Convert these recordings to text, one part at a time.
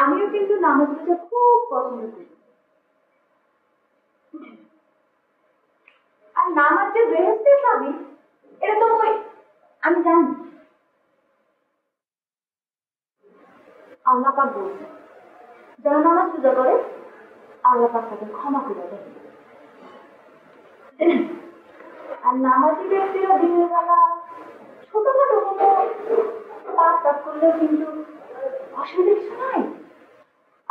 আমিও কিন্তু নামাজ পড়তে খুব পছন্দ করি আর নামাজ যে বেহেশতে যাবে এটা তো আমি জানি আল্লাহ পাক বলেন যারা নামাজ পূজা করে আল্লাহ পাক তাদের ক্ষমা করে দেন আর নামাজি ব্যক্তিরা দিনের বেলা ছোটখাটো কোনো পাপ টাপ করলেও কিন্তু অসুবিধা কিছু নাই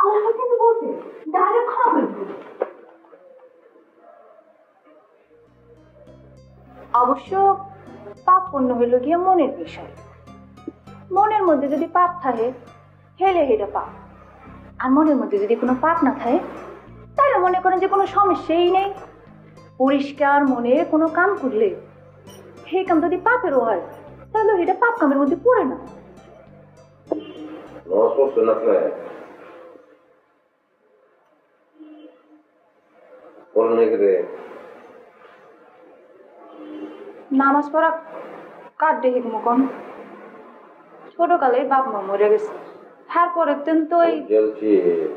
আল্লাহ পাক কিন্তু বলছেন যারা ক্ষমা করে দেন অবশ্য পাপ পূর্ণ হইল গিয়ে মনের বিষয় মনের মধ্যে যদি পাপ থাকে হেলে হেলে পাপ আর মনের মধ্যে যদি কোনো পাপ না থাকে তাহলে মনে করেন যে কোনো সমস্যাই নেই পরিষ্কার মনে কোনো কাম করলে সেই কাম যদি পাপেরও হয় তাহলে এটা পাপ কামের মধ্যে পড়ে না নামাজ পড়া কার দেহিক মুকম ছোট কালে বাপ মা মরে গেছে তারপর একদিন তোই জেলছি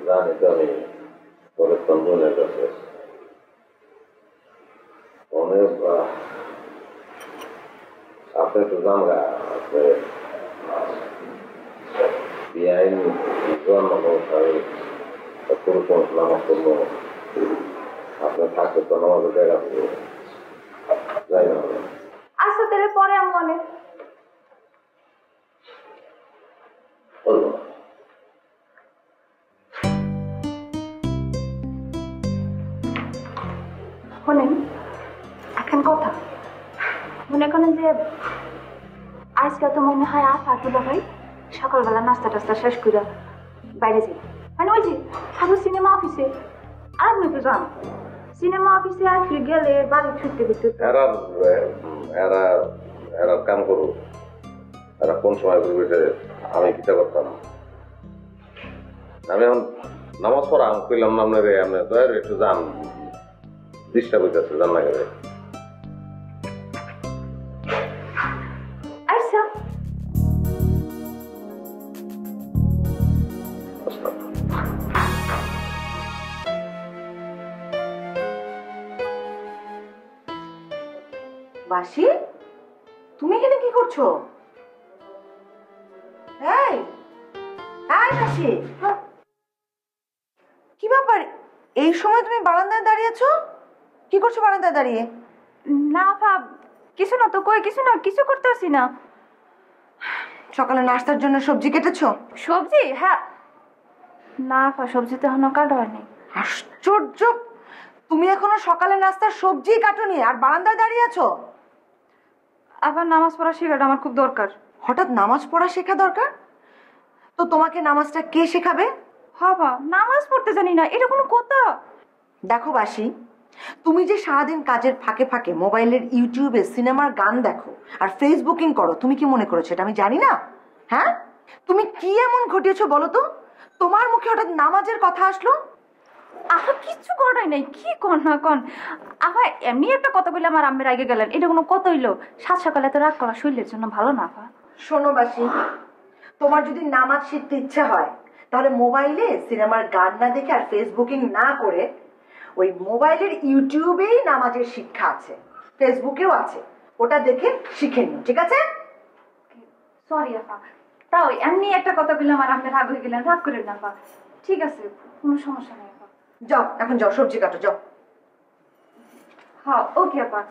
জানি তো আমি পরে তন্দুলে গেছে অনেক আপনি তো জানরা বিআইন জন্মকারী পুরুষ নামাজ করল আপনার থাকতে তো নামাজ জায়গা যাই না আচ্ছা তাহলে পরে আমি অনেক কথা মনে করেন যে আজকে তো মনে হয় আসাদুল্লাহ ভাই সকালবেলা নাস্তা টাস্তা শেষ করে বাইরে যাই মানে ওই যে আমি সিনেমা অফিসে আপনি তো যান সিনেমা অফিসে আজকে গেলে বাড়ি ছুটতে দিতে এরা কাম করো এরা কোন সময় করবে আমি কিটা করতাম আমি এখন নামাজ পড়া আমি কইলাম না আপনার আপনি দয়ার একটু যান ডিস্টার্ব হইতেছে জান না গেলে বাসি তুমি এখানে কি করছো এই আয় বাসি কি ব্যাপার এই সময় তুমি বারান্দায় দাঁড়িয়ে আছো কি করছো বারান্দায় দাঁড়িয়ে না ভাব কিছু না তো কই কিছু করতেছি না সকালে নাস্তার জন্য সবজি কেটেছো সবজি হ্যাঁ না ভাব সবজি তো এখনো কাটা হয়নি আশ্চর্য তুমি এখনো সকালে নাস্তার সবজি কাটনি আর বারান্দায় দাঁড়িয়ে আছো আবার নামাজ পড়া শেখাটা আমার খুব দরকার হঠাৎ নামাজ পড়া শেখা দরকার তো তোমাকে নামাজটা কে শেখাবে বাবা নামাজ পড়তে জানি না এটা কোনো কথা দেখো বাসি তুমি যে সারাদিন কাজের ফাঁকে ফাঁকে মোবাইলের ইউটিউবে সিনেমার গান দেখো আর ফেসবুকিং করো তুমি কি মনে করেছো এটা আমি জানি না হ্যাঁ তুমি কি এমন ঘটিয়েছো বলো তো তোমার মুখে হঠাৎ নামাজের কথা আসলো আহা কিচ্ছু করাই নাই কি কর না কন আহা এমনি একটা কথা কইলে আমার আম্মের আগে গেলেন এটা কোনো কথা হইলো সাত সকালে তো রাগ করা শরীরের জন্য ভালো না আহা শোনো বাসি তোমার যদি নামাজ শিখতে ইচ্ছে হয় তাহলে মোবাইলে সিনেমার গান না দেখে আর ফেসবুকিং না করে ওই মোবাইলের ইউটিউবেই নামাজের শিক্ষা আছে ফেসবুকেও আছে ওটা দেখে শিখে নিও ঠিক আছে সরি আহা তাও এমনি একটা কথা কইলে আমার আম্মের আগে গেলেন রাগ করেন না আহা ঠিক আছে কোনো সমস্যা নাই যাও এখন যাও সবজি কাটো যাও হ্যাঁ ওকে আপা